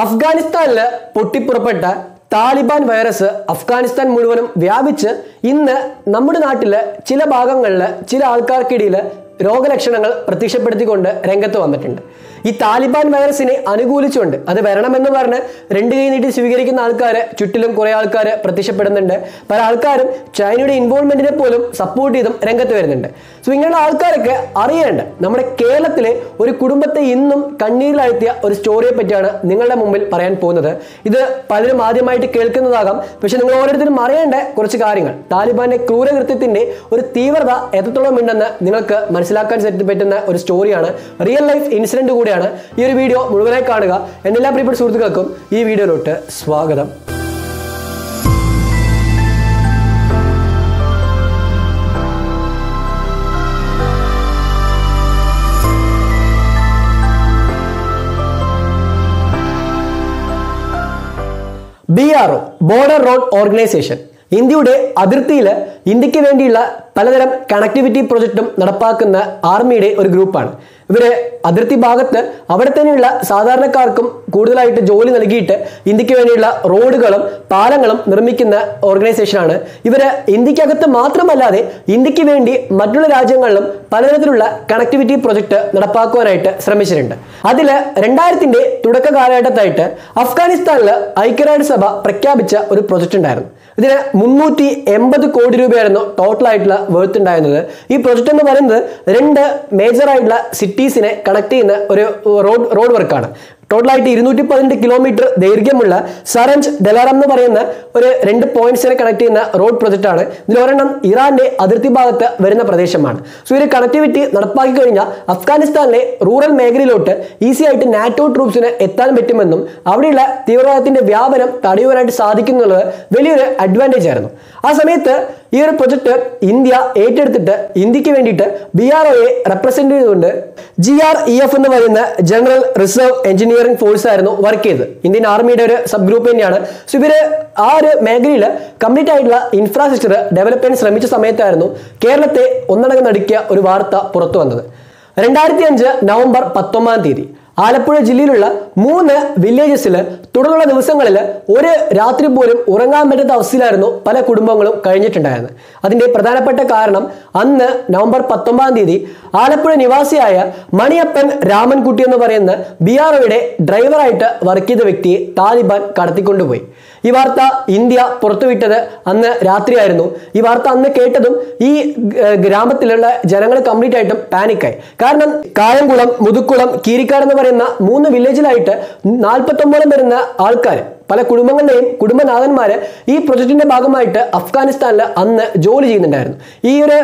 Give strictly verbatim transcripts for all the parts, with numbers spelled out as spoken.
അഫ്ഗാനിസ്ഥാനിൽ പൊട്ടിപ്പുറപ്പെട്ട താലിബാൻ വൈറസ് അഫ്ഗാനിസ്ഥാൻ മുഴുവനും വ്യാപിച്ച് ഇന്ന് നമ്മുടെ നാട്ടിലെ ചില ഭാഗങ്ങളിൽ ചില ആൾക്കാർക്കിടയിൽ രോഗലക്ഷണങ്ങൾ പ്രത്യക്ഷപ്പെടുത്തിക്കൊണ്ട് രംഗത്ത് വന്നിട്ടുണ്ട്. ഈ താലിബാൻ വൈറസിനെ അനുകൂലിച്ചുകൊണ്ട് അത് വരണമെന്ന് പറഞ്ഞ് രണ്ട് കൈ നീട്ടി സ്വീകരിക്കുന്ന ആൾക്കാർ ചുറ്റിലും കുറേ ആൾക്കാർ പ്രത്യക്ഷപ്പെടുന്നുണ്ട്. പല ആൾക്കാരും ചൈനയുടെ ഇൻവോൾവ്മെന്റിനെ പോലും സപ്പോർട്ട് ചെയ്തും രംഗത്ത് വരുന്നുണ്ട്. സോ ഇങ്ങനെയുള്ള ആൾക്കാരൊക്കെ അറിയേണ്ട നമ്മുടെ കേരളത്തിലെ ഒരു കുടുംബത്തെ ഇന്നും കണ്ണീരിലാഴ്ത്തിയ ഒരു സ്റ്റോറിയെ പറ്റിയാണ് നിങ്ങളുടെ മുമ്പിൽ പറയാൻ പോകുന്നത്. ഇത് പലരും ആദ്യമായിട്ട് കേൾക്കുന്നതാകാം, പക്ഷെ നിങ്ങൾ ഓരോരുത്തരും അറിയേണ്ട കുറച്ച് കാര്യങ്ങൾ, താലിബാന്റെ ക്രൂരകൃത്യത്തിന്റെ ഒരു തീവ്രത എത്രത്തോളം ഉണ്ടെന്ന് നിങ്ങൾക്ക് മനസ്സിലാക്കാൻ പറ്റുന്ന ഒരു സ്റ്റോറിയാണ്, റിയൽ ലൈഫ് ഇൻസിഡന്റ് കൂടി. ഈ ഒരു വീഡിയോ മുഴുവനായി കാണുക. എന്റെ എല്ലാ പ്രിയപ്പെട്ട സുഹൃത്തുക്കൾക്കും ഈ വീഡിയോയിലോട്ട് സ്വാഗതം. B R O border road organisation ഇന്ത്യയുടെ അതിർത്തിയിൽ ഇന്ത്യക്ക് വേണ്ടിയുള്ള പലതരം കണക്ടിവിറ്റി പ്രൊജക്റ്റും നടപ്പാക്കുന്ന ആർമിയുടെ ഒരു ഗ്രൂപ്പാണ്. ഇവര് അതിർത്തി ഭാഗത്ത് അവിടെ തന്നെയുള്ള സാധാരണക്കാർക്കും കൂടുതലായിട്ട് ജോലി നൽകിയിട്ട് ഇന്ത്യക്ക് വേണ്ടിയുള്ള റോഡുകളും പാലങ്ങളും നിർമ്മിക്കുന്ന ഓർഗനൈസേഷനാണ്. ഇവര് ഇന്ത്യക്കകത്ത് മാത്രമല്ലാതെ ഇന്ത്യക്ക് വേണ്ടി മറ്റുള്ള രാജ്യങ്ങളിലും പലതരത്തിലുള്ള കണക്ടിവിറ്റി പ്രൊജക്ട് നടപ്പാക്കുവാനായിട്ട് ശ്രമിച്ചിട്ടുണ്ട്. അതിൽ രണ്ടായിരത്തിന്റെ തുടക്ക കാലഘട്ടത്തായിട്ട് അഫ്ഗാനിസ്ഥാനിൽ ഐക്യരാഷ്ട്രസഭ പ്രഖ്യാപിച്ച ഒരു പ്രൊജക്ട് ഉണ്ടായിരുന്നു. ഇതിന് മുന്നൂറ്റി എൺപത് കോടി രൂപയായിരുന്നു ടോട്ടലായിട്ടുള്ള വേർത്ത് ഉണ്ടായിരുന്നത്. ഈ പ്രൊജക്ട് എന്ന് പറയുന്നത് രണ്ട് മേജറായിട്ടുള്ള സിറ്റീസിനെ കണക്ട് ചെയ്യുന്ന ഒരു റോഡ് റോഡ് വർക്കാണ്. ടോട്ടലായിട്ട് ഇരുന്നൂറ്റി പതിനെട്ട് കിലോമീറ്റർ ദൈർഘ്യമുള്ള സറഞ്ച് ഡെലാറം എന്ന് പറയുന്ന ഒരു രണ്ട് പോയിന്റ്സിനെ കണക്ട് ചെയ്യുന്ന റോഡ് പ്രൊജക്റ്റാണ്. ഇതിൽ ഒരെണ്ണം ഇറാന്റെ അതിർത്തി ഭാഗത്ത് വരുന്ന പ്രദേശമാണ്. സോ ഒരു കണക്ടിവിറ്റി നടപ്പാക്കി കഴിഞ്ഞാൽ അഫ്ഗാനിസ്ഥാനിലെ റൂറൽ മേഖലയിലോട്ട് ഈസി ആയിട്ട് നാറ്റോ ട്രൂപ്സിന് എത്താൻ പറ്റുമെന്നും അവിടെയുള്ള തീവ്രവാദത്തിന്റെ വ്യാപനം തടയുവാനായിട്ട് സാധിക്കുന്നുള്ളത് വലിയൊരു അഡ്വാൻറ്റേജ് ആയിരുന്നു. ആ സമയത്ത് ഈ ഒരു പ്രൊജക്ട് ഇന്ത്യ ഏറ്റെടുത്തിട്ട് ഇന്ത്യക്ക് വേണ്ടിയിട്ട് ബി ആർ ഒയെ റെപ്രസെന്റ് ചെയ്തുകൊണ്ട് ജി ആർ ഇ എഫ് എന്ന് പറയുന്ന ജനറൽ റിസർവ് എഞ്ചിനീയർ ഫോഴ്സ് ആയിരുന്നു വർക്ക് ചെയ്ത്. ഇന്ത്യൻ ആർമിയുടെ ഒരു സബ് ഗ്രൂപ്പ് തന്നെയാണ്. സോ ഇവര് ആ ഒരു മേഖലയിൽ കംപ്ലീറ്റ് ആയിട്ടുള്ള ഇൻഫ്രാസ്ട്രക്ചർ ഡെവലപ്പ് ചെയ്യാൻ ശ്രമിച്ച സമയത്തായിരുന്നു കേരളത്തെ ഒന്നടങ്കം നടുക്കിയ ഒരു വാർത്ത പുറത്തു വന്നത്. രണ്ടായിരത്തി അഞ്ച് നവംബർ പത്തൊമ്പതാം തീയതി ആലപ്പുഴ ജില്ലയിലുള്ള മൂന്ന് വില്ലേജസിൽ തുടർന്നുള്ള ദിവസങ്ങളിൽ ഒരു രാത്രി പോലും ഉറങ്ങാൻ പറ്റാത്ത അവസ്ഥയിലായിരുന്നു പല കുടുംബങ്ങളും കഴിഞ്ഞിട്ടുണ്ടായിരുന്നത്. അതിൻ്റെ പ്രധാനപ്പെട്ട കാരണം അന്ന് നവംബർ പത്തൊമ്പതാം തീയതി ആലപ്പുഴ നിവാസിയായ മണിയപ്പൻ രാമൻകുട്ടി എന്ന് പറയുന്ന ബി ആർ ഒയുടെ ഡ്രൈവറായിട്ട് വർക്ക് ചെയ്ത വ്യക്തിയെ താലിബാൻ കടത്തിക്കൊണ്ടുപോയി. ഈ വാർത്ത ഇന്ത്യ പുറത്തുവിട്ടത് അന്ന് രാത്രിയായിരുന്നു. ഈ വാർത്ത അന്ന് കേട്ടതും ഈ ഗ്രാമത്തിലുള്ള ജനങ്ങൾ കംപ്ലീറ്റ് ആയിട്ടും പാനിക്കായി. കാരണം കായംകുളം, മുതുക്കുളം, കീരിക്കാട് എന്ന് പറയുന്ന മൂന്ന് വില്ലേജിലായിട്ട് നാൽപ്പത്തൊമ്പതോളം വരുന്ന ആൾക്കാർ, പല കുടുംബങ്ങളുടെയും കുടുംബനാഥന്മാര് ഈ പ്രൊജക്ടിന്റെ ഭാഗമായിട്ട് അഫ്ഗാനിസ്ഥാനിൽ അന്ന് ജോലി ചെയ്യുന്നുണ്ടായിരുന്നു. ഈ ഒരു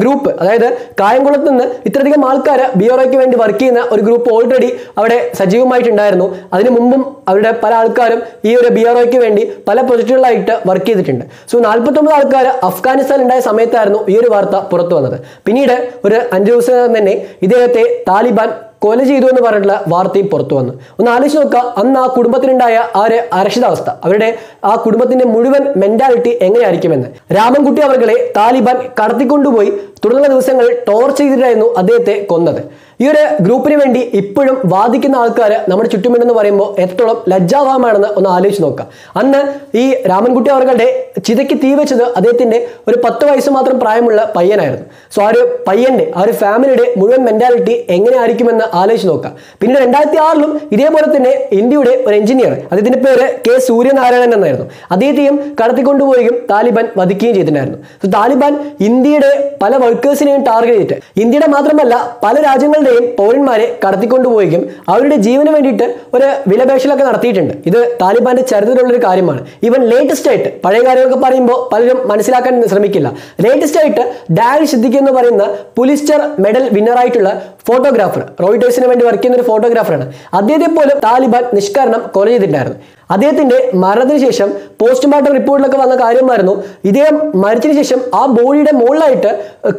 ഗ്രൂപ്പ്, അതായത് കായംകുളത്ത് നിന്ന് ഇത്രയധികം ആൾക്കാർ ബി ആർ ഒക്ക് വേണ്ടി വർക്ക് ചെയ്യുന്ന ഒരു ഗ്രൂപ്പ് ഓൾറെഡി അവിടെ സജീവമായിട്ടുണ്ടായിരുന്നു. അതിനു മുമ്പും അവരുടെ പല ആൾക്കാരും ഈ ഒരു ബി ആർ ഒക്ക് വേണ്ടി പല പ്രൊജക്ടുകളായിട്ട് വർക്ക് ചെയ്തിട്ടുണ്ട്. സോ നാൽപ്പത്തൊമ്പത് ആൾക്കാർ അഫ്ഗാനിസ്ഥാനിലുണ്ടായ സമയത്തായിരുന്നു ഈ ഒരു വാർത്ത പുറത്തു വന്നത്. പിന്നീട് ഒരു അഞ്ചു ദിവസം തന്നെ ഇദ്ദേഹത്തെ താലിബാൻ കൊല ചെയ്തു എന്ന് പറഞ്ഞിട്ടുള്ള വാർത്തയും പുറത്തു വന്നു. ഒന്ന് ആലോചിച്ച് നോക്കുക, അന്ന് ആ കുടുംബത്തിനുണ്ടായ ആ ഒരു അരക്ഷിതാവസ്ഥ, അവരുടെ ആ കുടുംബത്തിന്റെ മുഴുവൻ മെന്റാലിറ്റി എങ്ങനെയായിരിക്കുമെന്ന്. രാമൻകുട്ടി അവർകളെ താലിബാൻ കടത്തിക്കൊണ്ടുപോയി തുടർന്നുള്ള ദിവസങ്ങൾ ടോർച്ച് ചെയ്തിട്ടായിരുന്നു അദ്ദേഹത്തെ കൊന്നത്. ഈ ഒരു ഗ്രൂപ്പിന് വേണ്ടി ഇപ്പോഴും വാദിക്കുന്ന ആൾക്കാർ നമ്മുടെ ചുറ്റുമുണ്ടെന്ന് പറയുമ്പോൾ എത്രത്തോളം ലജ്ജാവഹമാണെന്ന് ഒന്ന് ആലോചിച്ച് നോക്കുക. അന്ന് ഈ രാമൻകുട്ടി അവരുടെ ചിതയ്ക്ക് തീ വെച്ചത് അദ്ദേഹത്തിന്റെ ഒരു പത്ത് വയസ്സ് മാത്രം പ്രായമുള്ള പയ്യനായിരുന്നു. സോ ആ ഒരു പയ്യന്റെ ആ ഒരു ഫാമിലിയുടെ മുഴുവൻ മെന്റാലിറ്റി എങ്ങനെയായിരിക്കുമെന്ന് ആലോചിച്ച് നോക്കാം. പിന്നെ രണ്ടായിരത്തി ആറിലും ഇതേപോലെ തന്നെ ഇന്ത്യയുടെ ഒരു എഞ്ചിനീയർ, അദ്ദേഹത്തിന്റെ പേര് കെ സൂര്യനാരായണൻ എന്നായിരുന്നു, അദ്ദേഹത്തെയും കടത്തിക്കൊണ്ടുപോയും താലിബാൻ വധിക്കുകയും ചെയ്തിട്ടുണ്ടായിരുന്നു. സോ താലിബാൻ ഇന്ത്യയുടെ പല വർക്കേഴ്സിനെയും ടാർഗറ്റ് ചെയ്തിട്ട് ഇന്ത്യയുടെ മാത്രമല്ല പല രാജ്യങ്ങളുടെയും പൗരന്മാരെ കടത്തിക്കൊണ്ടുപോയും അവരുടെ ജീവന് വേണ്ടിയിട്ട് ഒരു വിലപേശലൊക്കെ നടത്തിയിട്ടുണ്ട്. ഇത് താലിബാന്റെ ചരിത്രത്തിലുള്ളൊരു കാര്യമാണ്. ഈവൻ ലേറ്റസ്റ്റ് ആയിട്ട്, പഴയ കാര്യമൊക്കെ പറയുമ്പോൾ പലരും മനസ്സിലാക്കാൻ ശ്രമിക്കില്ല, ലേറ്റസ്റ്റ് ആയിട്ട് ഡാനി സിദ്ദിഖി എന്ന് പറയുന്ന പുലിസ്റ്റർ മെഡൽ വിന്നറായിട്ടുള്ള ഫോട്ടോഗ്രാഫർ, റോയിട്ടേഴ്സിന് വേണ്ടി വർക്ക് ചെയ്യുന്ന ഒരു ഫോട്ടോഗ്രാഫറാണ്, അദ്ദേഹത്തെ പോലും താലിബാൻ നിഷ്കരണം കൊല ചെയ്തിട്ടുണ്ടായിരുന്നു. അദ്ദേഹത്തിന്റെ മരണത്തിന് ശേഷം പോസ്റ്റ്മോർട്ടം റിപ്പോർട്ടിലൊക്കെ വന്ന കാര്യമായിരുന്നു ഇദ്ദേഹം മരിച്ചതിന് ശേഷം ആ ബോഡിയുടെ മുകളിലായിട്ട്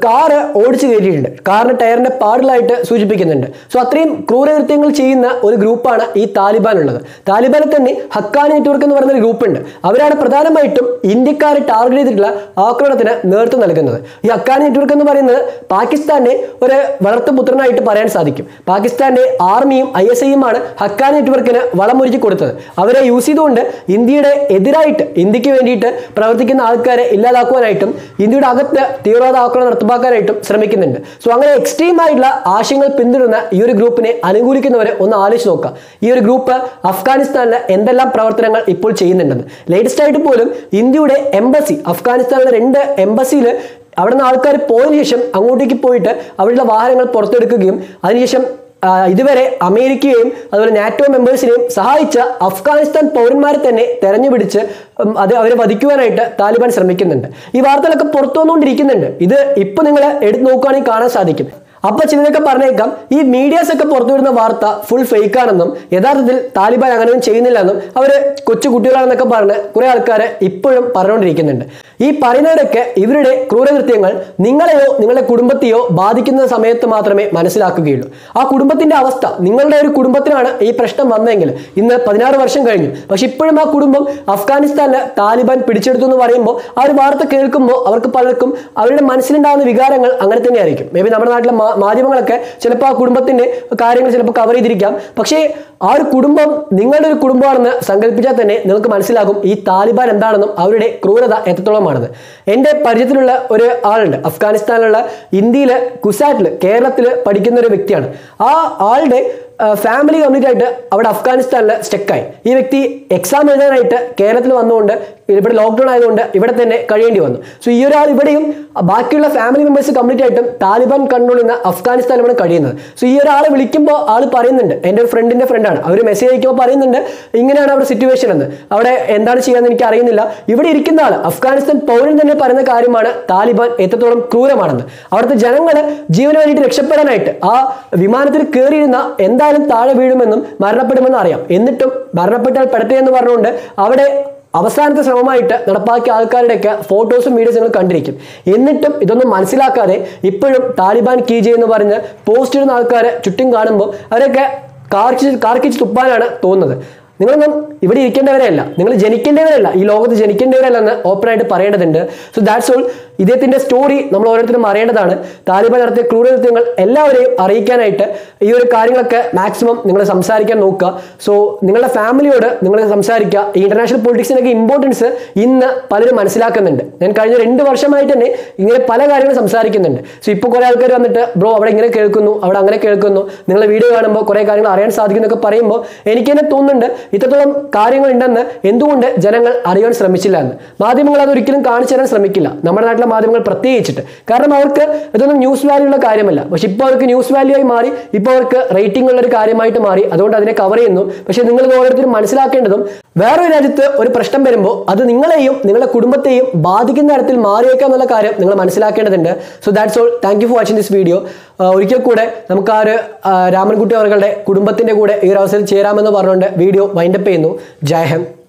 കാർ ഓടിച്ചു കയറ്റിയിട്ടുണ്ട്. കാറിന്റെ ടയറിന്റെ പാടിലായിട്ട് സൂചിപ്പിക്കുന്നുണ്ട്. സോ അത്രയും ക്രൂരകൃത്യങ്ങൾ ചെയ്യുന്ന ഒരു ഗ്രൂപ്പാണ് ഈ താലിബാൻ ഉള്ളത്. താലിബാനിൽ തന്നെ ഹക്കാനി നെറ്റ്വർക്ക് എന്ന് പറയുന്ന ഒരു ഗ്രൂപ്പ് ഉണ്ട്. അവരാണ് പ്രധാനമായിട്ടും ഇന്ത്യക്കാരെ ടാർഗറ്റ് ചെയ്തിട്ടുള്ള ആക്രമണത്തിന് നേതൃത്വം നൽകുന്നത്. ഈ ഹക്കാനി നെറ്റ്വർക്ക് എന്ന് പറയുന്നത് പാകിസ്ഥാന്റെ ഒരു വളർത്തുപുത്രനായിട്ട് പറയാൻ സാധിക്കും. പാകിസ്ഥാന്റെ ആർമിയും ഐ എസ് ഐയുമാണ് ഹക്കാനി നെറ്റ്വർക്കിന് വളമൊരുക്കി കൊടുത്തത്. അവരെ യൂസ് ചെയ്തുകൊണ്ട് ഇന്ത്യയുടെ എതിരായിട്ട് ഇന്ത്യക്ക് വേണ്ടിയിട്ട് പ്രവർത്തിക്കുന്ന ആൾക്കാരെ ഇല്ലാതാക്കുവാനായിട്ടും ഇന്ത്യയുടെ അകത്ത് തീവ്രവാദ ആക്രമണം നടപ്പാക്കാനായിട്ടും ശ്രമിക്കുന്നുണ്ട്. സോ അങ്ങനെ എക്സ്ട്രീം ആയിട്ടുള്ള ആശയങ്ങൾ പിന്തുടരുന്ന ഈ ഒരു ഗ്രൂപ്പിനെ അനുകൂലിക്കുന്നവരെ ഒന്ന് ആലോചിച്ച് നോക്കുക. ഈ ഒരു ഗ്രൂപ്പ് അഫ്ഗാനിസ്ഥാനിലെ എന്തെല്ലാം പ്രവർത്തനങ്ങൾ ഇപ്പോൾ ചെയ്യുന്നുണ്ടെന്ന്. ലേറ്റസ്റ്റ് ആയിട്ട് പോലും ഇന്ത്യയുടെ എംബസി, അഫ്ഗാനിസ്ഥാനിലെ രണ്ട് എംബസിയിൽ അവിടെ നിന്ന് ആൾക്കാർ പോയതിനു ശേഷം അങ്ങോട്ടേക്ക് പോയിട്ട് അവിടെയുള്ള വാഹനങ്ങൾ പുറത്തെടുക്കുകയും അതിനുശേഷം ഇതുവരെ അമേരിക്കയെയും അതുപോലെ നാറ്റോ മെമ്പേഴ്സിനെയും സഹായിച്ച അഫ്ഗാനിസ്ഥാൻ പൗരന്മാരെ തന്നെ തെരഞ്ഞുപിടിച്ച് അത് അവരെ വധിക്കുവാനായിട്ട് താലിബാൻ ശ്രമിക്കുന്നുണ്ട്. ഈ വാർത്തകളൊക്കെ പുറത്തു വന്നുകൊണ്ടിരിക്കുന്നുണ്ട്. ഇത് ഇപ്പൊ നിങ്ങൾ എടുത്തു നോക്കുകയാണെങ്കിൽ കാണാൻ സാധിക്കും. അപ്പൊ ചിലരൊക്കെ പറഞ്ഞേക്കാം ഈ മീഡിയാസ് ഒക്കെ പുറത്തുവിടുന്ന വാർത്ത ഫുൾ ഫേക്കാണെന്നും യഥാർത്ഥത്തിൽ താലിബാൻ അങ്ങനെയൊന്നും ചെയ്യുന്നില്ല എന്നും അവര് കൊച്ചു കുട്ടികളാണെന്നൊക്കെ പറഞ്ഞ് കുറെ ആൾക്കാര് ഇപ്പോഴും പറഞ്ഞുകൊണ്ടിരിക്കുന്നുണ്ട്. ഈ പറയുന്നവരൊക്കെ ഇവരുടെ ക്രൂരകൃത്യങ്ങൾ നിങ്ങളെയോ നിങ്ങളുടെ കുടുംബത്തെയോ ബാധിക്കുന്ന സമയത്ത് മാത്രമേ മനസ്സിലാക്കുകയുള്ളൂ. ആ കുടുംബത്തിന്റെ അവസ്ഥ, നിങ്ങളുടെ ഒരു കുടുംബത്തിനാണ് ഈ പ്രശ്നം വന്നതെങ്കിൽ ഇന്ന് പതിനാറ് വർഷം കഴിഞ്ഞു, പക്ഷെ ഇപ്പോഴും ആ കുടുംബം അഫ്ഗാനിസ്ഥാനിലെ താലിബാൻ പിടിച്ചെടുത്തു എന്ന് പറയുമ്പോൾ ആ ഒരു വാർത്ത കേൾക്കുമ്പോൾ അവർക്ക് പലർക്കും അവരുടെ മനസ്സിലുണ്ടാകുന്ന വികാരങ്ങൾ അങ്ങനെ തന്നെ ആയിരിക്കും. മേ ബി നമ്മുടെ നാട്ടിലെ മാധ്യമങ്ങളൊക്കെ ചിലപ്പോൾ ആ കുടുംബത്തിന്റെ കാര്യങ്ങൾ ചിലപ്പോൾ കവർ ചെയ്തിരിക്കാം. പക്ഷേ ആ ഒരു കുടുംബം നിങ്ങളുടെ ഒരു കുടുംബമാണെന്ന് സങ്കല്പിച്ചാൽ തന്നെ നിങ്ങൾക്ക് മനസ്സിലാകും ഈ താലിബാൻ എന്താണെന്നും അവരുടെ ക്രൂരത എത്രത്തോളം. എന്റെ പരിചയത്തിലുള്ള ഒരു ആളുണ്ട്, അഫ്ഗാനിസ്ഥാനിലുള്ള ഇന്ത്യയിലെ കുസാറ്റില് കേരളത്തില് പഠിക്കുന്ന ഒരു വ്യക്തിയാണ്. ആ ആളുടെ ഫാമിലി കംപ്ലീറ്റ് ആയിട്ട് അവിടെ അഫ്ഗാനിസ്ഥാനിൽ സ്റ്റെക്കായി. ഈ വ്യക്തി എക്സാം എഴുതാനായിട്ട് കേരളത്തിൽ വന്നുകൊണ്ട് ഇവിടെ ലോക്ക്ഡൌൺ ആയതുകൊണ്ട് ഇവിടെ തന്നെ കഴിയേണ്ടി വന്നു. സോ ഈ ഒരാൾ ഇവിടെയും ബാക്കിയുള്ള ഫാമിലി മെമ്പേഴ്സ് കംപ്ലീറ്റ് ആയിട്ടും താലിബാൻ കൺട്രോൾ ചെയ്യുന്ന അഫ്ഗാനിസ്ഥാനിലാണ് കഴിയുന്നത്. സോ ഈ ഒരാളെ വിളിക്കുമ്പോൾ ആൾ പറയുന്നുണ്ട്, എൻ്റെ ഒരു ഫ്രണ്ടിൻ്റെ ഫ്രണ്ടാണ്, അവർ മെസ്സേജ് അയക്കുമ്പോൾ പറയുന്നുണ്ട് ഇങ്ങനെയാണ് അവിടെ സിറ്റുവേഷൻ എന്ന്, അവിടെ എന്താണ് ചെയ്യാന്ന് എനിക്ക് അറിയുന്നില്ല. ഇവിടെ ഇരിക്കുന്ന ആൾ അഫ്ഗാനിസ്ഥാൻ പൗരൻ തന്നെ പറയുന്ന കാര്യമാണ് താലിബാൻ എത്രത്തോളം ക്രൂരമാണെന്ന്. അവിടുത്തെ ജനങ്ങൾ ജീവന് വേണ്ടിയിട്ട് രക്ഷപ്പെടാനായിട്ട് ആ വിമാനത്തിൽ കയറിയിരുന്ന എന്താ താഴെ വീഴുമെന്നും മരണപ്പെടുമെന്നും അറിയാം. എന്നിട്ടും മരണപ്പെട്ടാൽ പെടട്ടെ എന്ന് പറഞ്ഞുകൊണ്ട് അവിടെ അവസാനത്തെ ശ്രമമായിട്ട് നടപ്പാക്കിയ ആൾക്കാരുടെയൊക്കെ ഫോട്ടോസും വീഡിയോസും നിങ്ങൾ കണ്ടിരിക്കും. എന്നിട്ടും ഇതൊന്നും മനസ്സിലാക്കാതെ ഇപ്പോഴും താലിബാൻ കീജെ എന്ന് പറഞ്ഞ് പോസ്റ്റ് ഇടുന്ന ആൾക്കാരെ ചുറ്റും കാണുമ്പോൾ അവരൊക്കെ കാർക്കിച്ച് കാർക്കിച്ച് തുപ്പാനാണ് തോന്നുന്നത്. നിങ്ങളൊന്നും ഇവിടെ ഇരിക്കേണ്ടവരെയല്ല, നിങ്ങൾ ജനിക്കേണ്ടവരല്ല, ഈ ലോകത്ത് ജനിക്കേണ്ടവരല്ലെന്ന് ഓപ്പണായിട്ട് പറയേണ്ടതുണ്ട്. So that's all. ഇദ്ദേഹത്തിൻ്റെ സ്റ്റോറി നമ്മൾ ഓരോരുത്തരും അറിയേണ്ടതാണ്. താലിബാൻ നടത്തിയ ക്രൂരകൃത്യങ്ങൾ എല്ലാവരെയും അറിയിക്കാനായിട്ട് ഈ ഒരു കാര്യങ്ങളൊക്കെ മാക്സിമം നിങ്ങൾ സംസാരിക്കാൻ നോക്കുക. സോ നിങ്ങളുടെ ഫാമിലിയോട് നിങ്ങൾ സംസാരിക്കുക. ഈ ഇന്റർനാഷണൽ പൊളിറ്റിക്സിനൊക്കെ ഇമ്പോർട്ടൻസ് ഇന്ന് പലരും മനസ്സിലാക്കുന്നുണ്ട്. ഞാൻ കഴിഞ്ഞ രണ്ട് വർഷമായിട്ട് തന്നെ ഇങ്ങനെ പല കാര്യങ്ങളും സംസാരിക്കുന്നുണ്ട്. സോ ഇപ്പോൾ കുറേ ആൾക്കാർ വന്നിട്ട് ബ്രോ അവിടെ ഇങ്ങനെ കേൾക്കുന്നു, അവിടെ അങ്ങനെ കേൾക്കുന്നു, നിങ്ങളെ വീഡിയോ കാണുമ്പോൾ കുറേ കാര്യങ്ങൾ അറിയാൻ സാധിക്കുന്നൊക്കെ പറയുമ്പോൾ എനിക്ക് തന്നെ തോന്നുന്നുണ്ട് ഇത്രത്തോളം കാര്യങ്ങൾ ഉണ്ടെന്ന് എന്തുകൊണ്ട് ജനങ്ങൾ അറിയാൻ ശ്രമിച്ചില്ല എന്ന്. മാധ്യമങ്ങൾ അതൊരിക്കലും കാണിച്ചു തരാൻ ശ്രമിക്കില്ല, നമ്മുടെ നാട്ടിലെ മാധ്യമങ്ങൾ പ്രത്യേകിച്ചിട്ട്. കാരണം അവർക്ക് ഇതൊന്നും ന്യൂസ് വാല്യൂ ഉള്ള കാര്യമല്ല. പക്ഷെ ഇപ്പോൾ അവർക്ക് ന്യൂസ് വാല്യൂ ആയി മാറി, ഇപ്പോൾ അവർക്ക് റേറ്റിംഗ് ഉള്ളൊരു കാര്യമായിട്ട് മാറി, അതുകൊണ്ട് അതിനെ കവർ ചെയ്യുന്നു. പക്ഷെ നിങ്ങൾ ഓരോരുത്തരും മനസ്സിലാക്കേണ്ടതും വേറൊരു രാജ്യത്ത് ഒരു പ്രശ്നം വരുമ്പോൾ അത് നിങ്ങളെയും നിങ്ങളുടെ കുടുംബത്തെയും ബാധിക്കുന്ന തരത്തിൽ മാറിയേക്കാം എന്നുള്ള കാര്യം നിങ്ങൾ മനസ്സിലാക്കേണ്ടതുണ്ട്. So that's all. Thank you for watching this video. ഒരിക്കൽ കൂടെ നമുക്ക് ആ ഒരു രാമൻകുട്ടി അവരുടെ കുടുംബത്തിൻ്റെ കൂടെ ഈ ഒരു അവസരം ചേരാമെന്ന് പറഞ്ഞുകൊണ്ട് വീഡിയോ വൈൻഡപ്പ് ചെയ്യുന്നു. ജയ് ഹിന്ദ്.